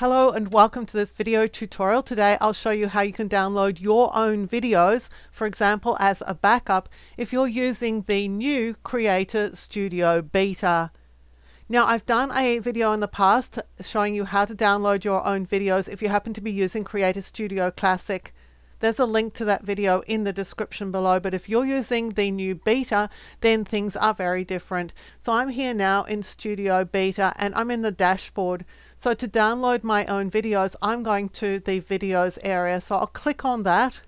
Hello and welcome to this video tutorial. Today I'll show you how you can download your own videos, for example as a backup, if you're using the new Creator Studio beta. Now I've done a video in the past showing you how to download your own videos if you happen to be using Creator Studio Classic. There's a link to that video in the description below, but if you're using the new beta, then things are very different. So I'm here now in Studio Beta and I'm in the dashboard. So to download my own videos, I'm going to the videos area. So I'll click on that.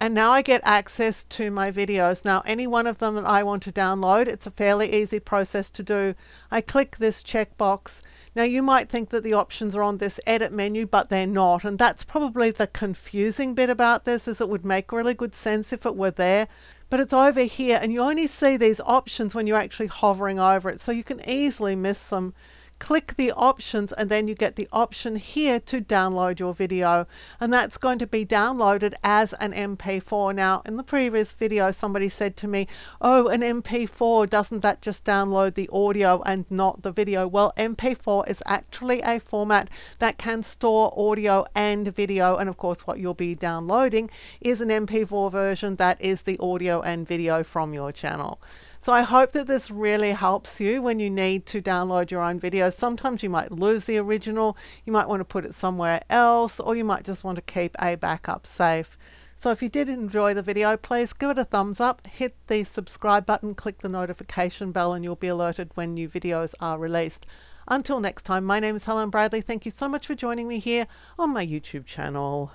And now I get access to my videos. Now any one of them that I want to download, it's a fairly easy process to do. I click this checkbox. Now you might think that the options are on this edit menu, but they're not. And that's probably the confusing bit about this, is it would make really good sense if it were there. But it's over here and you only see these options when you're actually hovering over it. So you can easily miss them. Click the options and then you get the option here to download your video, and that's going to be downloaded as an MP4. Now in the previous video somebody said to me, oh, an MP4, doesn't that just download the audio and not the video? Well, MP4 is actually a format that can store audio and video, and of course what you'll be downloading is an MP4 version that is the audio and video from your channel. So I hope that this really helps you when you need to download your own video. Sometimes you might lose the original, you might want to put it somewhere else, or you might just want to keep a backup safe. So if you did enjoy the video, please give it a thumbs up, hit the subscribe button, click the notification bell, and you'll be alerted when new videos are released. Until next time, my name is Helen Bradley. Thank you so much for joining me here on my YouTube channel.